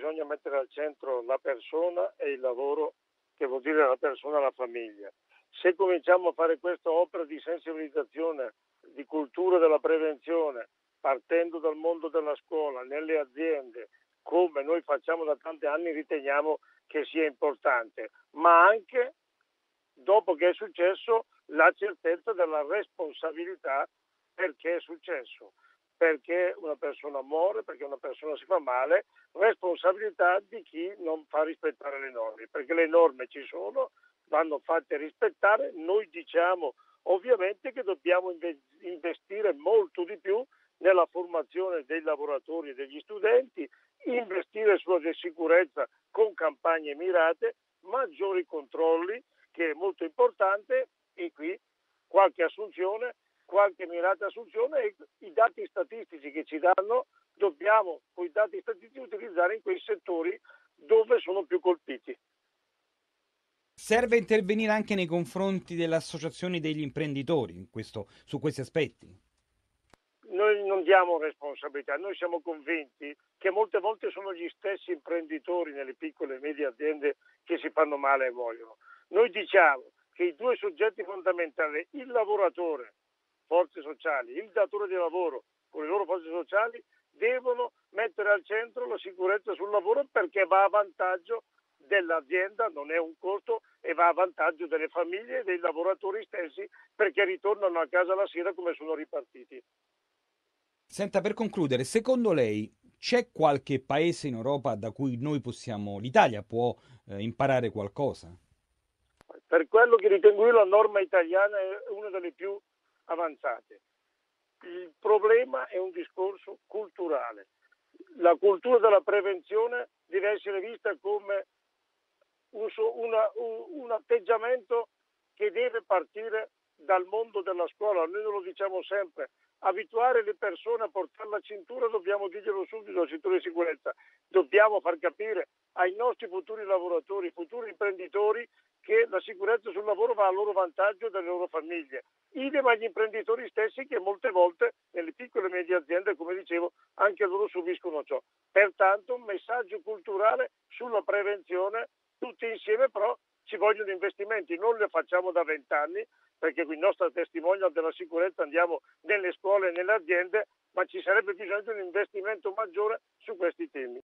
bisogna mettere al centro la persona e il lavoro, che vuol dire la persona e la famiglia. Se cominciamo a fare questa opera di sensibilizzazione, di cultura della prevenzione, partendo dal mondo della scuola, nelle aziende, come noi facciamo da tanti anni, riteniamo che sia importante, ma anche, dopo che è successo, la certezza della responsabilità perché è successo, perché una persona muore, perché una persona si fa male, responsabilità di chi non fa rispettare le norme, perché le norme ci sono, vanno fatte rispettare. Noi diciamo ovviamente che dobbiamo investire molto di più nella formazione dei lavoratori e degli studenti, investire sulla sicurezza con campagne mirate, maggiori controlli, che è molto importante, e qui qualche assunzione, qualche mirata assunzione, e i dati statistici che ci danno dobbiamo con i dati statistici utilizzare in quei settori dove sono più colpiti. Serve intervenire anche nei confronti delle associazioni degli imprenditori su questi aspetti? Noi non diamo responsabilità, noi siamo convinti che molte volte sono gli stessi imprenditori nelle piccole e medie aziende che si fanno male e vogliono. Noi diciamo che i due soggetti fondamentali, il lavoratore, forze sociali, il datore di lavoro con le loro forze sociali, devono mettere al centro la sicurezza sul lavoro, perché va a vantaggio dell'azienda, non è un costo, e va a vantaggio delle famiglie e dei lavoratori stessi, perché ritornano a casa la sera come sono ripartiti. Senta, per concludere, secondo lei c'è qualche paese in Europa da cui noi l'Italia può imparare qualcosa? Per quello che ritengo io, la norma italiana è una delle più avanzate. Il problema è un discorso culturale. La cultura della prevenzione deve essere vista come un atteggiamento che deve partire dal mondo della scuola. Noi lo diciamo sempre, abituare le persone a portare la cintura, dobbiamo dirglielo subito, la cintura di sicurezza. Dobbiamo far capire ai nostri futuri lavoratori, futuri imprenditori, che la sicurezza sul lavoro va a loro vantaggio e delle loro famiglie. Idem agli imprenditori stessi, che molte volte nelle piccole e medie aziende, come dicevo, anche loro subiscono ciò. Pertanto un messaggio culturale sulla prevenzione, tutti insieme, però ci vogliono investimenti, non le facciamo da 20 anni, perché qui nostra testimonia della sicurezza andiamo nelle scuole e nelle aziende, ma ci sarebbe bisogno di un investimento maggiore su questi temi.